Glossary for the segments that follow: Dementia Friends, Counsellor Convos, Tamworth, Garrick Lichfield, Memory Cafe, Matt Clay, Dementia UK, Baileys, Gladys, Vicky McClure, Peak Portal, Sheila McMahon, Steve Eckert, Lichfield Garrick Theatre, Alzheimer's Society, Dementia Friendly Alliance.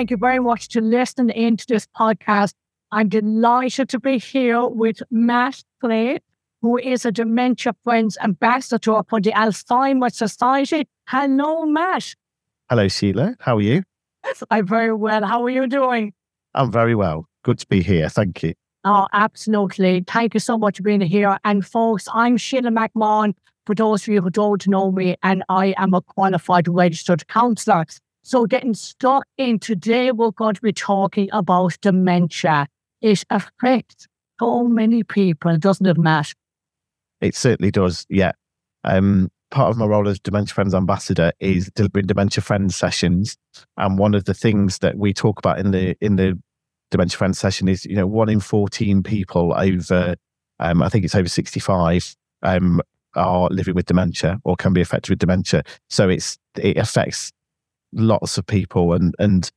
Thank you very much to listening in to this podcast. I'm delighted to be here with Matt Clay, who is a Dementia Friends ambassador for the Alzheimer's Society. Hello, Matt. Hello, Sheila. How are you? I'm very well. How are you doing? I'm very well. Good to be here. Thank you. Oh, absolutely. Thank you so much for being here. And folks, I'm Sheila McMahon, for those of you who don't know me, and I am a qualified registered counsellor. So getting stuck in today, we're going to be talking about dementia. It affects so many people, doesn't it, Matt? It certainly does, yeah. Part of my role as Dementia Friends Ambassador is delivering Dementia Friends sessions. And one of the things that we talk about in the Dementia Friends session is, you know, 1 in 14 people over, I think it's over 65, are living with dementia or can be affected with dementia. So it affects lots of people. And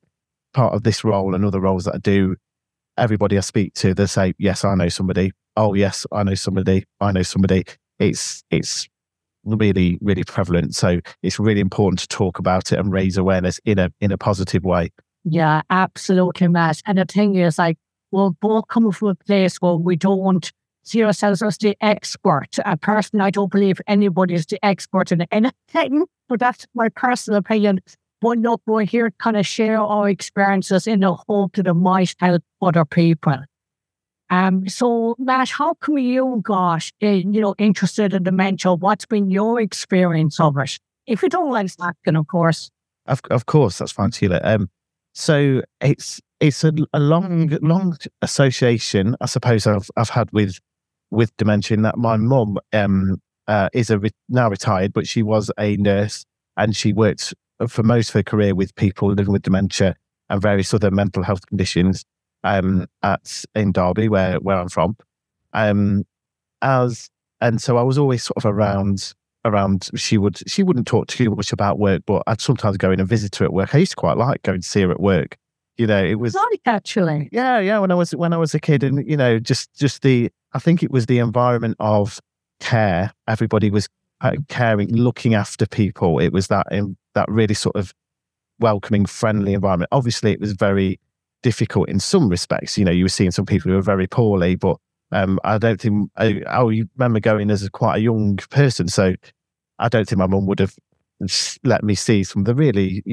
part of this role and other roles that I do, everybody I speak to, they say, yes, I know somebody. Oh, yes, I know somebody. I know somebody. It's really, really prevalent. So it's really important to talk about it and raise awareness in a positive way. Yeah, absolutely, Matt. And the thing is, like, we're both coming from a place where we don't see ourselves as the expert. Personally, I don't believe anybody is the expert in anything, but that's my personal opinion. But look, we're here to kind of share our experiences in the hope that it might help other people. So, Matt, how come you got interested in dementia? What's been your experience of it? If you don't like asking, of course. Of course, that's fine, Sheila. So it's a long association, I suppose, I've had with dementia. In that my mum is now retired, but she was a nurse and she worked for most of her career with people living with dementia and various other mental health conditions. In Derby, where I'm from, so I was always sort of around. She wouldn't talk too much about work, but I'd sometimes go in and visit her at work. I used to quite like going to see her at work. You know, it was like actually, yeah. When I was a kid, and you know, I think it was the environment of care. Everybody was caring, looking after people. It was that really sort of welcoming, friendly environment. Obviously, it was very difficult in some respects. You know, you were seeing some people who were very poorly, but I don't think I remember going as quite a young person, so I don't think my mum would have let me see some of the really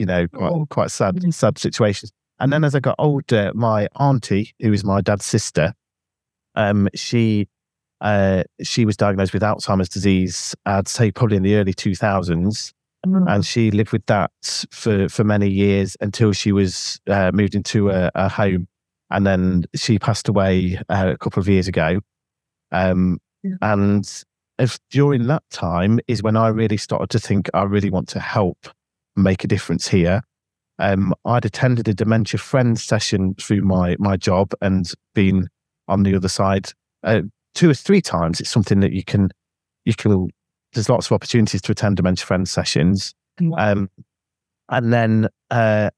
quite sad situations. And then as I got older, my auntie, who is my dad's sister, she was diagnosed with Alzheimer's disease, I'd say probably in the early 2000s. And she lived with that for many years until she was moved into a home. And then she passed away a couple of years ago. And during that time is when I really started to think I really want to help make a difference here. I'd attended a Dementia Friends session through my job and been on the other side 2 or 3 times. It's something that you can. There's lots of opportunities to attend Dementia Friends sessions. And then at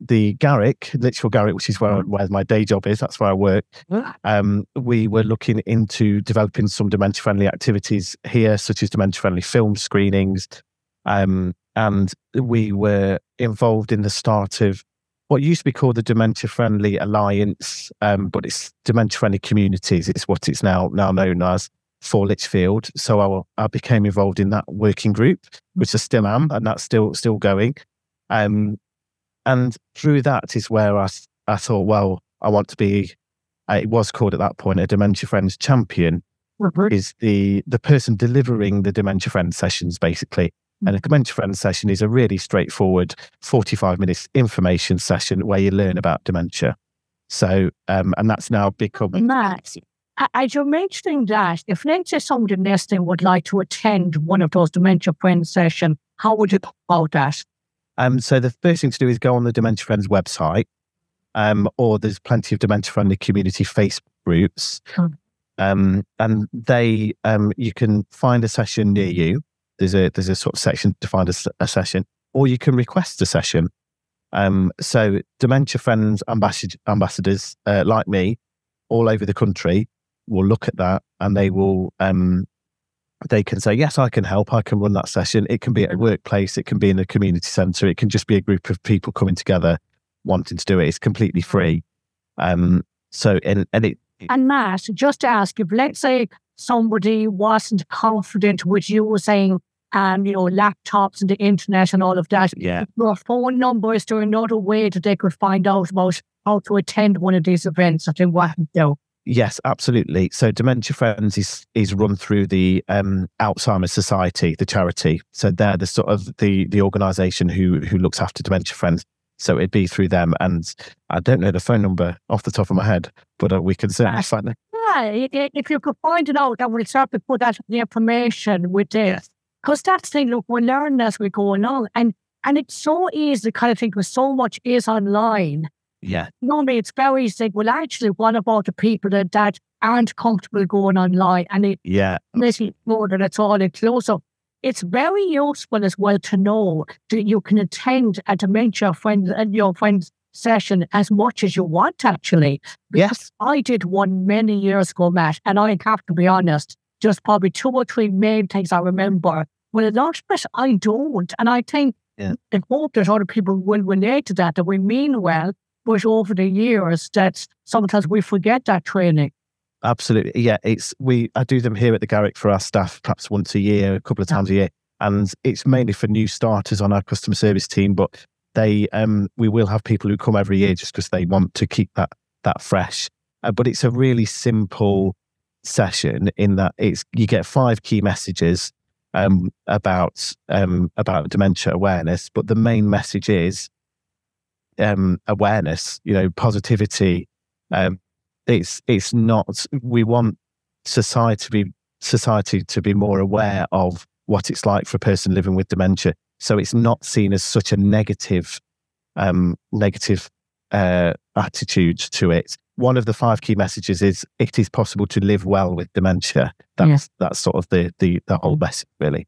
the Garrick, Lichfield Garrick, which is where my day job is, that's where I work, we were looking into developing some dementia-friendly activities here, such as dementia-friendly film screenings. And we were involved in the start of what used to be called the Dementia Friendly Alliance, but it's Dementia Friendly Communities. It's what it's now known as, for Lichfield. So I became involved in that working group, which I still am, and that's still going. And through that is where I thought, well, I want to be, it was called at that point, a Dementia Friends Champion, is the person delivering the Dementia Friends sessions, basically. And a Dementia Friends session is a really straightforward 45 minutes information session where you learn about dementia. So, and that's now become... Nice. As you're mentioning that, if let's say somebody listening would like to attend one of those Dementia Friends sessions, how would you go about that? So the first thing to do is go on the Dementia Friends website, or there's plenty of dementia-friendly community Facebook groups, and they you can find a session near you. There's a sort of section to find a session, or you can request a session. So Dementia Friends ambassadors like me, all over the country, will look at that and they will they can say, yes, I can help, I can run that session. It can be at a workplace, it can be in a community centre, it can just be a group of people coming together wanting to do it. It's completely free. And Matt, just to ask, if let's say somebody wasn't confident with you saying, you know, laptops and the internet and all of that, yeah, your phone number, is there another way that they could find out about how to attend one of these events that they want to do? Yes, absolutely. So Dementia Friends is run through the Alzheimer's Society, the charity. So they're the sort of the organisation who looks after Dementia Friends. So it'd be through them. And I don't know the phone number off the top of my head, but we can certainly find it. Yeah, if you could find it out, I will certainly put that in the information with this. Because that's the thing, look, we're learning as we go along. And it's so easy to kind of think, because so much is online. Yeah. Normally it's very easy to think, well, actually, what about the people that aren't comfortable going online? And it, yeah, basically more than it's all enclosed. So it's very useful as well to know that you can attend a dementia friend and your friend's session as much as you want, actually. Yes. I did one many years ago, Matt, and I have to be honest, just probably two or three main things I remember. Well, a lot of it I don't. And I think and hope that other people will relate to that we mean well. But over the years, that sometimes we forget that training. Absolutely, yeah. I do them here at the Garrick for our staff, perhaps once a year, a couple of times a year, and it's mainly for new starters on our customer service team. But we will have people who come every year just because they want to keep that fresh. But it's a really simple session in that you get 5 key messages about dementia awareness, but the main message is awareness, you know, positivity. It's not, we want society to be more aware of what it's like for a person living with dementia. So it's not seen as such a negative attitude to it. One of the 5 key messages is it is possible to live well with dementia. That's sort of the whole message, really.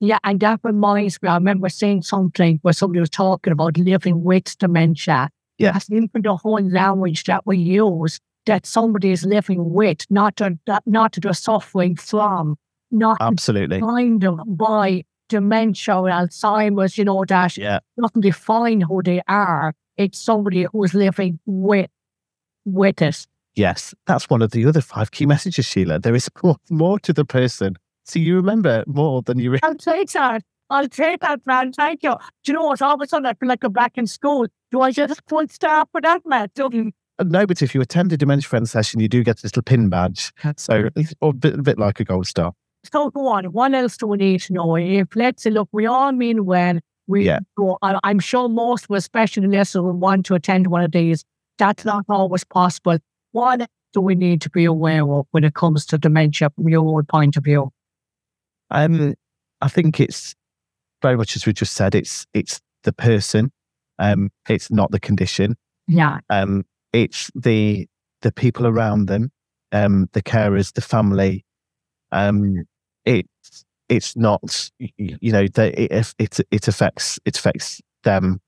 Yeah, and that reminds me, I remember seeing something where somebody was talking about living with dementia. Yes. Even the whole language that we use, that somebody is living with, not that they're suffering from, not defined by dementia or Alzheimer's, you know, that doesn't define who they are. It's somebody who is living with it. Yes, that's one of the other 5 key messages, Sheila. There is more to the person. So you remember more than you remember. I'll take that, man. Thank you. Do you know what? All of a sudden, I feel like I'm back in school. Do I just full start for that, Matt? No, but if you attend a Dementia Friends session, you do get a little pin badge. So it's a bit like a gold star. So go on. What else do we need to know? If, let's say, look, we all mean well. I'm sure most of us, especially the listeners, will want to attend one of these. That's not always possible. What do we need to be aware of when it comes to dementia from your own point of view? I think it's very much as we just said. It's the person. It's not the condition. Yeah. It's the people around them, the carers, the family. It's not, you know, it affects them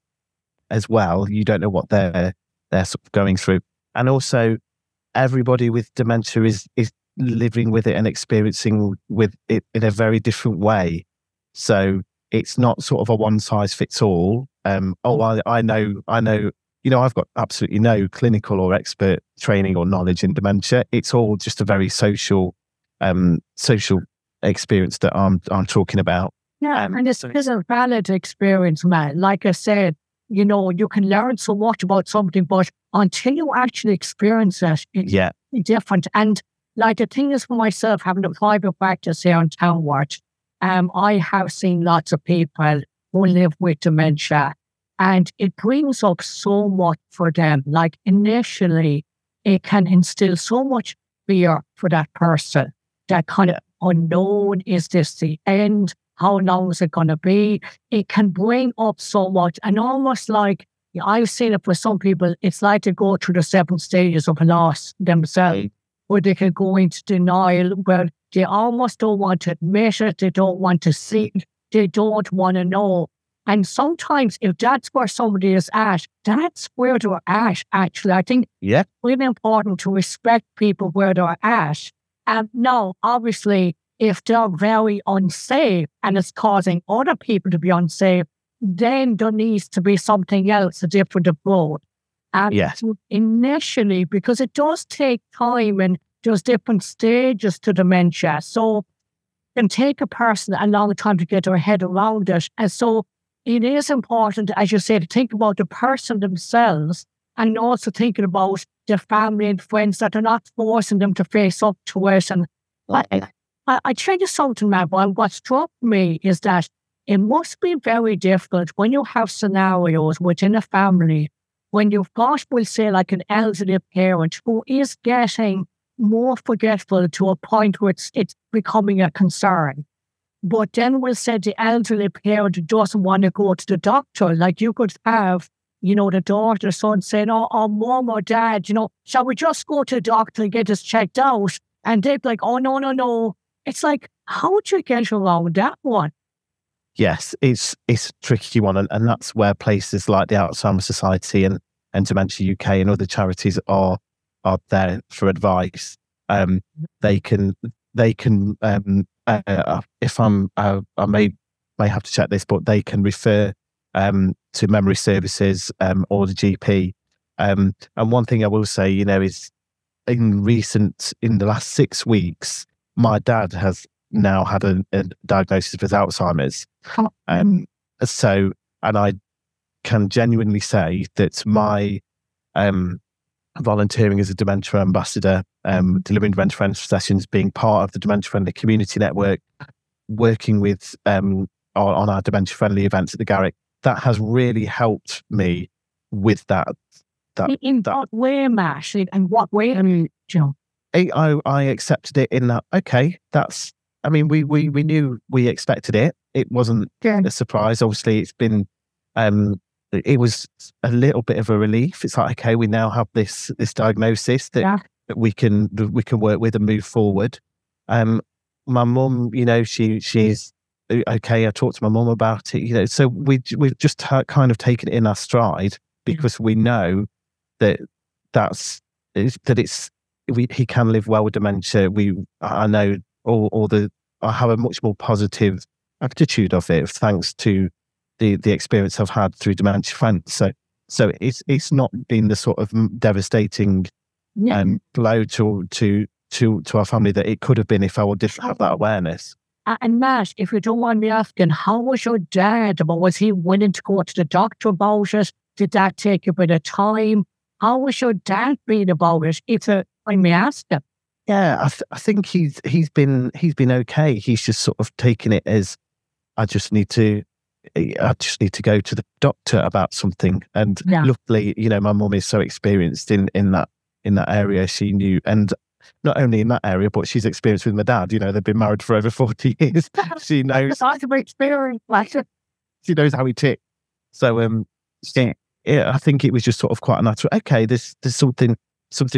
as well. You don't know what they're sort of going through, and also everybody with dementia is living with it and experiencing with it in a very different way. So it's not sort of a one size fits all. I know, you know, I've got absolutely no clinical or expert training or knowledge in dementia. It's all just a very social experience that I'm talking about. Yeah, and it's a valid experience, man. Like I said, you know, you can learn so much about something, but until you actually experience it, it's different. And like the thing is, for myself, having a private practice here in Townward, I have seen lots of people who live with dementia, and it brings up so much for them. Like initially, it can instill so much fear for that person. That kind of unknown, is this the end? How long is it going to be? It can bring up so much, and almost like I've seen it for some people, it's like they go through the 7 stages of loss themselves. Right. Where they can go into denial, where they almost don't want to admit it, they don't want to see it, they don't want to know. And sometimes if that's where somebody is at, that's where they're at, actually. I think it's really important to respect people where they're at. And now, obviously, if they're very unsafe and it's causing other people to be unsafe, then there needs to be something else, a different approach. And so initially, because it does take time and there's different stages to dementia, so it can take a person a long time to get their head around it. And so it is important, as you say, to think about the person themselves and also thinking about their family and friends, that they're not forcing them to face up to it. And I tell you something, Matt, what struck me is that it must be very difficult when you have scenarios within a family, when you've got, we'll say, like an elderly parent who is getting more forgetful to a point where it's becoming a concern. But then we'll say the elderly parent doesn't want to go to the doctor. Like you could have, you know, the daughter or son saying, oh, mom or dad, you know, shall we just go to the doctor and get us checked out? And they'd be like, oh, no, no, no. It's like, how would you get around that one? Yes, it's a tricky one. And that's where places like the Alzheimer's Society and Dementia UK and other charities are there for advice. I may have to check this, but they can refer to memory services or the GP. And one thing I will say, you know, is in the last 6 weeks, my dad has now had a diagnosis with Alzheimer's. And I can genuinely say that my volunteering as a dementia ambassador, delivering Dementia Friends sessions, being part of the Dementia Friendly Community Network, working with on our Dementia Friendly events at the Garrick, that has really helped me with that. What way, Mash? In what way, John? I accepted it in that, okay, that's, I mean, we knew we expected it. It wasn't a surprise. Obviously, it's been, it was a little bit of a relief. It's like, okay, we now have this diagnosis that we can work with and move forward. My mum, you know, she's okay. I talked to my mum about it, you know, so we've just kind of taken it in our stride because we know that he can live well with dementia. I have a much more positive attitude of it, thanks to the experience I've had through Dementia Friends. So it's not been the sort of devastating blow to our family that it could have been if I would just have that awareness. And Matt, if you don't mind me asking, how was your dad? Was he willing to go to the doctor about it? Did that take a bit of time? How was your dad being about it? If you mind me asking. Yeah, I think he's been okay. He's just sort of taken it as I just need to go to the doctor about something. And luckily, you know, my mum is so experienced in that area. She knew, and not only in that area, but she's experienced with my dad. You know, they've been married for over 40 years. She knows. That's my experience. She knows how he ticks. So I think it was just sort of quite a natural. Okay, there's something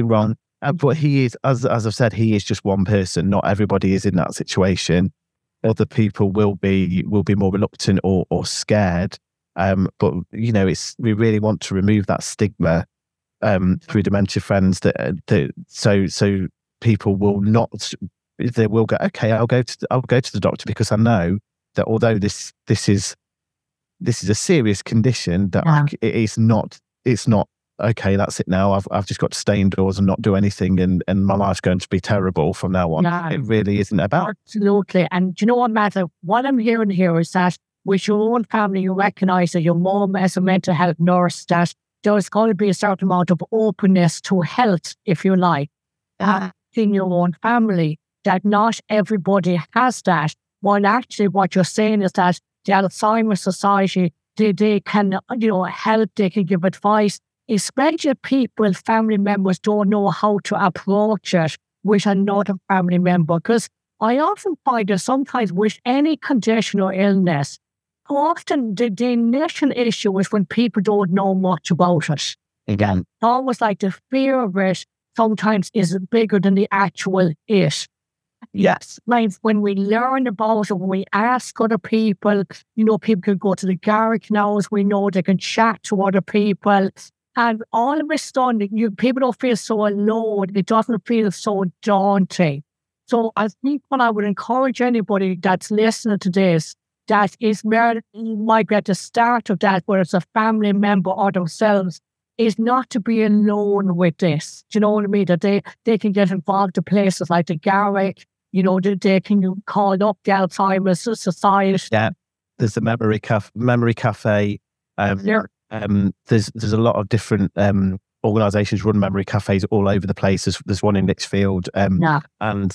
wrong. But he is, as I've said, he is just one person. Not everybody is in that situation. Other people will be more reluctant or scared. But you know, we really want to remove that stigma through Dementia Friends. So people will not. They will go, okay, I'll go to the doctor, because I know that although this is a serious condition, that it's not. Okay, that's it now. I've just got to stay indoors and not do anything, and my life's going to be terrible from now on. No, it really isn't about. Absolutely. And do you know what, Matt? What I'm hearing here is that with your own family, you recognise that your mum as a mental health nurse, that there's going to be a certain amount of openness to health, if you like, in your own family, that not everybody has that. Well, actually, what you're saying is that the Alzheimer's Society, they can, you know, help, they can give advice, especially people, family members don't know how to approach it with another family member. Because I often find that sometimes with any condition or illness, often the initial issue is when people don't know much about it. Again, it's almost like the fear of it sometimes is bigger than the actual it. Yes. Like when we learn about it, when we ask other people, you know, people can go to the Garrick now, as we know, they can chat to other people. And all of a sudden, people don't feel so alone. It doesn't feel so daunting. So I think what I would encourage anybody that's listening to this, that is merely might at the start of that, whether it's a family member or themselves, is not to be alone with this. Do you know what I mean? That they can get involved in places like the Garrick, you know, they can call up the Alzheimer's Society. Yeah, there's the memory cafe. There's a lot of different organisations run memory cafes all over the place. There's one in Lichfield and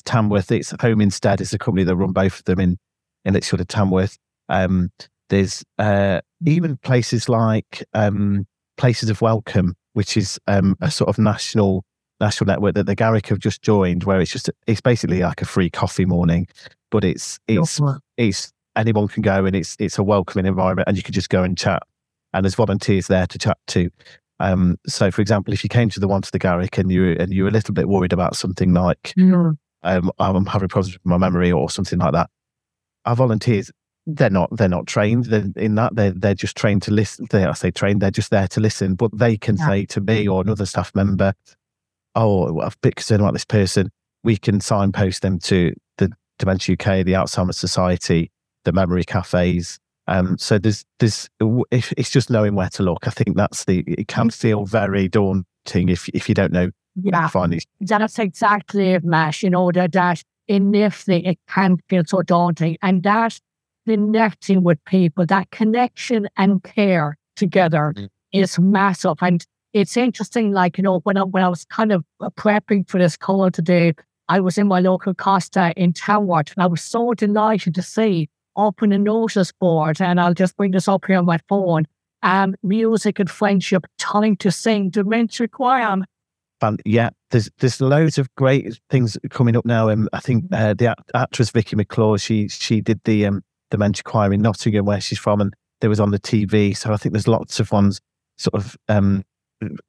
Tamworth. It's Home Instead. It's a company that run both of them in Lichfield and Tamworth. There's even places like Places of Welcome, which is a sort of national network that the Garrick have just joined, where it's basically like a free coffee morning, but it's anyone can go, and it's a welcoming environment, and you can just go and chat, and there's volunteers there to chat to. So, for example, if you came to the one to the Garrick and you're a little bit worried about something like I'm having problems with my memory or something like that, our volunteers, they're not trained in that. They're just trained to listen. I say trained, they're just there to listen. But they can say to me or another staff member, "Oh, I'm a bit concerned about this person." We can signpost them to the Dementia UK, the Alzheimer's Society, the memory cafes. So there's it's just knowing where to look. I think it can feel very daunting if you don't know. Yeah, that's exactly it, Mash. You know that initially it can feel so daunting, and that. Connecting with people, that connection and care together is massive. And it's interesting, like, you know, when I was kind of prepping for this call today, I was in my local Costa in Tamworth, and I was so delighted to see up in a notice board, and I'll just bring this up here on my phone, Music and Friendship, Time to Sing, Dementia Choir. But yeah, there's loads of great things coming up now. And I think the actress Vicky McClure, she did the Dementia Choir in Nottingham, where she's from, and they was on the TV. So I think there's lots of ones sort of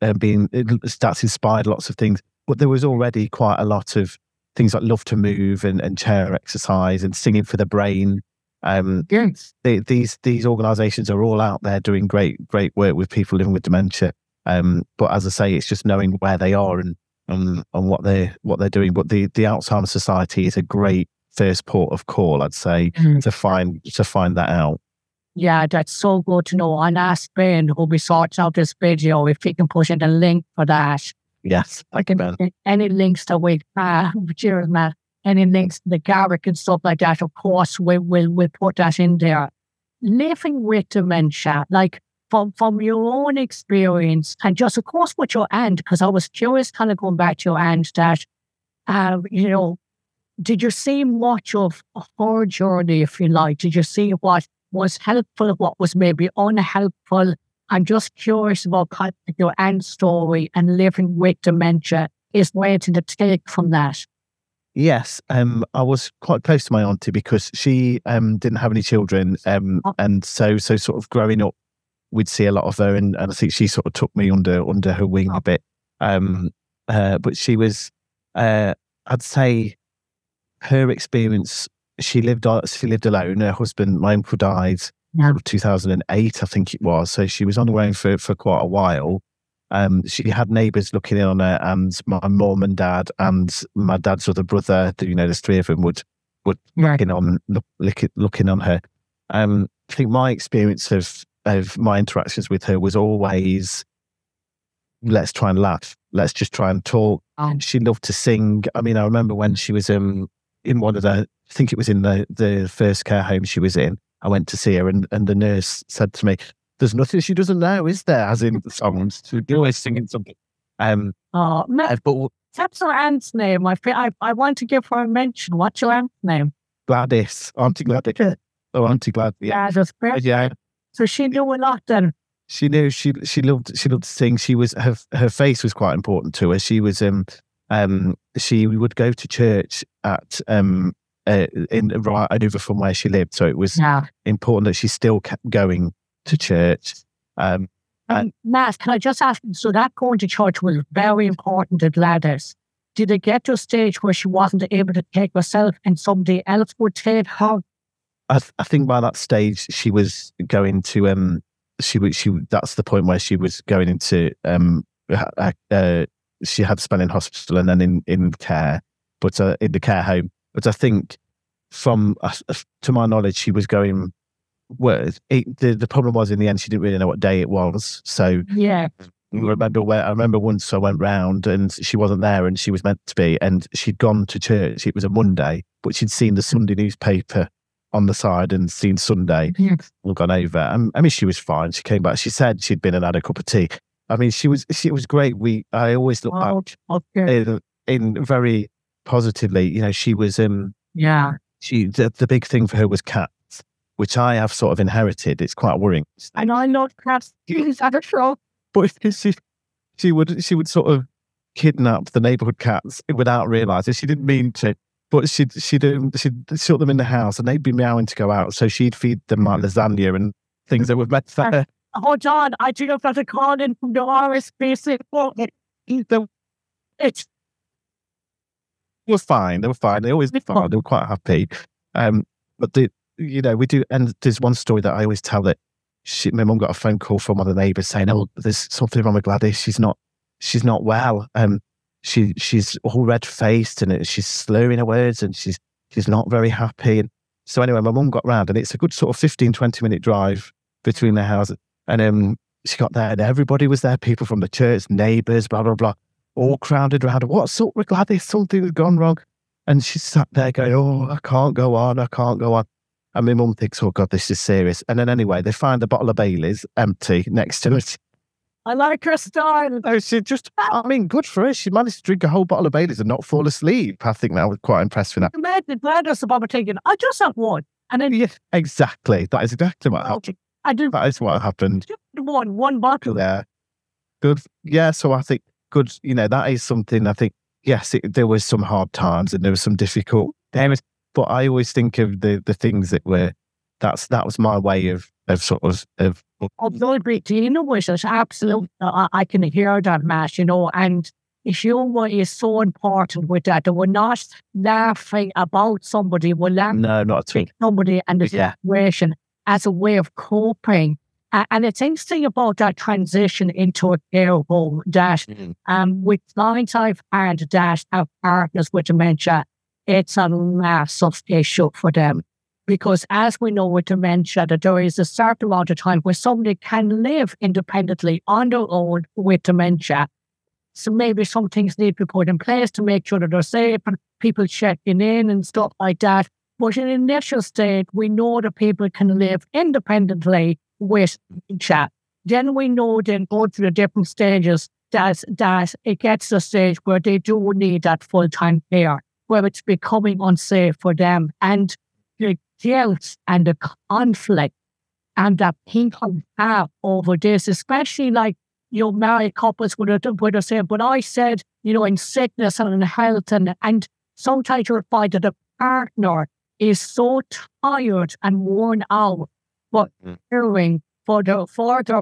that's inspired lots of things. But there was already quite a lot of things like Love to Move and chair exercise and Singing for the Brain. Yes, these organisations are all out there doing great work with people living with dementia. But as I say, it's just knowing where they are and what they're doing. But the Alzheimer's Society is a great first port of call, I'd say, to find that out. Yeah, that's so good to know. And ask Ben, who we sorted out this video, if he can push in a link for that. Yes, thank you, Ben. Any links that we have, cheers, Matt. Any links to the Garrick and stuff like that, of course, we'll put that in there. Living with dementia, like from your own experience, and just, of course, with your aunt, because I was curious, kind of going back to your aunt, that, you know, did you see much of her journey, if you like? Did you see what was helpful, what was maybe unhelpful? I'm just curious about your aunt's story and living with dementia. Is there anything to take from that? Yes, I was quite close to my auntie because she didn't have any children. And so sort of growing up, we'd see a lot of her. And I think she sort of took me under her wing a bit. But she was, I'd say... her experience, she lived alone. Her husband, my uncle, died in 2008, I think it was. So she was on her own for quite a while. She had neighbours looking in on her, and my mum and dad and my dad's other brother, you know, there's three of them, would looking on her. I think my experience of my interactions with her was always, let's try and laugh. Let's just try and talk. She loved to sing. I mean, I remember when she was in one of the, I think it was in the first care home she was in, I went to see her, and the nurse said to me, "There's nothing she doesn't know, is there?" As in the songs. She's always singing something. But that's her aunt's name. I want to give her a mention. What's your aunt's name? Gladys. Auntie Gladys. Oh, Auntie Gladys. Yeah. Yeah. So she knew a lot then. She knew she loved to sing. She was her face was quite important to her. She was she would go to church at in right over from where she lived, so it was important that she still kept going to church. And Matt, can I just ask? So that going to church was very important to Gladys. Did it get to a stage where she wasn't able to take herself, and somebody else would take her? I think by that stage she was going to that's the point where she was going into she had spent in hospital and then in care, but in the care home. But I think to my knowledge, she was going word. The problem was, in the end, she didn't really know what day it was. So yeah, I remember once I went round and she wasn't there, and she was meant to be, and she'd gone to church. It was a Monday, but she'd seen the Sunday newspaper on the side and seen Sunday. Yes. And gone over. I mean, she was fine. She came back. She said she'd been and had a cup of tea. I mean, she was great. I always look back in very positively. You know, she was the big thing for her was cats, which I have sort of inherited. It's quite worrying. And I love cats. She's had a shock. But she would sort of kidnap the neighbourhood cats without realising. She didn't mean to, but she'd shut them in the house and they'd be meowing to go out. So she'd feed them like lasagna and things that were meant for... Hold on, I do know that a garden from the RSPC. They were fine. They were fine. They always were fine. They were quite happy. But you know, we do, and there's one story that I always tell that my mum got a phone call from one of the neighbours saying, "Oh, there's something wrong with Gladys. She's not well. She's all red faced and she's slurring her words and she's not very happy." And so anyway, my mum got round, and it's a good sort of 15, 20-minute drive between their houses. And she got there, and everybody was there. People from the church, neighbours, blah blah blah, all crowded round. "What's up with Gladys? Something's gone wrong." And she sat there going, "Oh, I can't go on. I can't go on." And my mum thinks, "Oh God, this is serious." And then anyway, they find the bottle of Baileys empty next to it. I like her style. Oh, she just—I mean, good for her. She managed to drink a whole bottle of Baileys and not fall asleep. I think that I was quite impressed with that. Imagine Gladys about taking, "I just have one," and then yes, exactly. That is exactly what happened. I do. That is what happened. Just one bottle there. Good. Yeah. So I think good. You know, that is something. I think yes, there was some hard times and there was some difficult. But I always think of the things that were, that was my way of you know, which is absolutely, I can hear that, Matt, you know, and humor is so important with that. We're not laughing about somebody, we're laughing at somebody and the situation as a way of coping. And it's interesting about that transition into a care home that with clients I've had that have partners with dementia, it's a massive issue for them, because as we know with dementia, that there is a certain amount of time where somebody can live independently on their own with dementia. So maybe some things need to be put in place to make sure that they're safe and people checking in and stuff like that. But in the initial state, we know that people can live independently with dementia. Then we know they go through the different stages that it gets to a stage where they do need that full-time care, where it's becoming unsafe for them, and the guilt and the conflict and that people have over this, especially like, you know, married couples would have said, "But I said, you know, in sickness and in health," and sometimes you'll find that the partner is so tired and worn out, but caring for their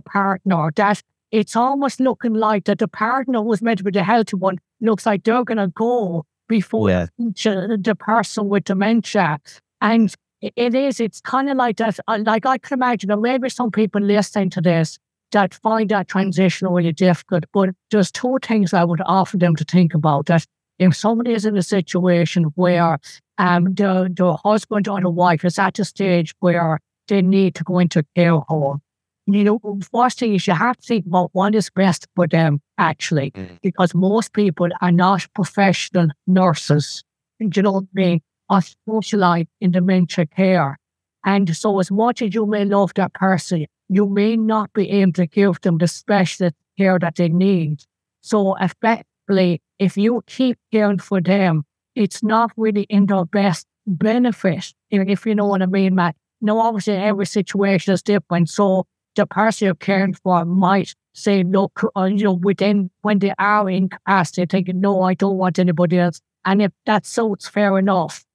partner, that it's almost looking like that the partner who's meant to be the healthy one looks like they're gonna go before the person with dementia. And it's kind of like that. Like, I can imagine there may be some people listening to this that find that transition really difficult, but there's two things I would offer them to think about. That if somebody is in a situation where the husband or the wife is at a stage where they need to go into a care home, you know, first thing is you have to think about what is best for them, actually, because most people are not professional nurses, do you know what I mean, or specialize in dementia care. And so as much as you may love that person, you may not be able to give them the specialist care that they need. So effectively, if you keep caring for them, it's not really in their best benefit, if you know what I mean, Matt. Now, obviously, every situation is different, so the person you're caring for might say, "Look," or, you know, within when they are in capacity, thinking, "No, I don't want anybody else." And if that's so, it's fair enough.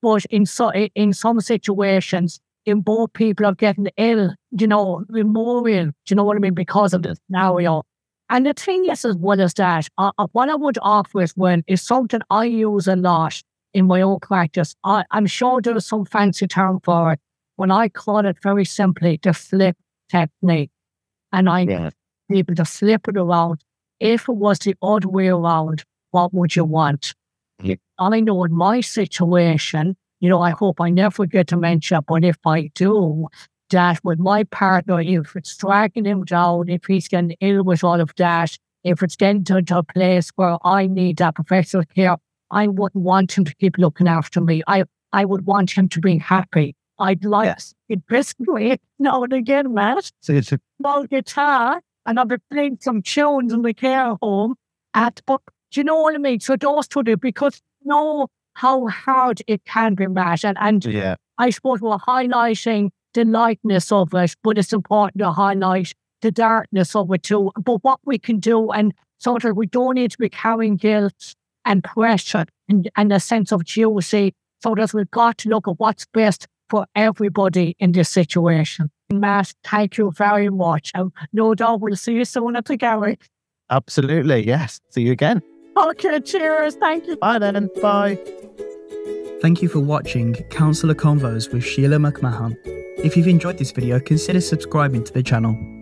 But in some situations, in both people are getting ill, you know, more ill, do you know what I mean, because of the scenario. And the thing is, as well as that, what I would offer as well is something I use a lot in my own practice. I'm sure there's some fancy term for it. When I call it very simply, the flip technique, and I people to flip it around. If it was the odd way around, what would you want? Yeah. I know in my situation, you know, I hope I never get dementia, but if I do, that with my partner, if it's dragging him down, if he's getting ill with all of that, if it's getting to a place where I need that professional care, I wouldn't want him to keep looking after me. I would want him to be happy. I'd like it briskly now and again, Matt. So it's a small guitar, and I'll be playing some tunes in the care home. But do you know what I mean? So those two do, because you know how hard it can be, Matt. And yeah. I suppose we're highlighting the lightness of it, but it's important to highlight the darkness of it too. But what we can do, and so that we don't need to be carrying guilt and pressure and a sense of duty, so that we've got to look at what's best for everybody in this situation. Matt, thank you very much. And no doubt we'll see you soon at the Garrick. Absolutely, yes. See you again. Okay, cheers. Thank you. Bye then. Bye. Thank you for watching Counsellor Convos with Sheila McMahon. If you've enjoyed this video, consider subscribing to the channel.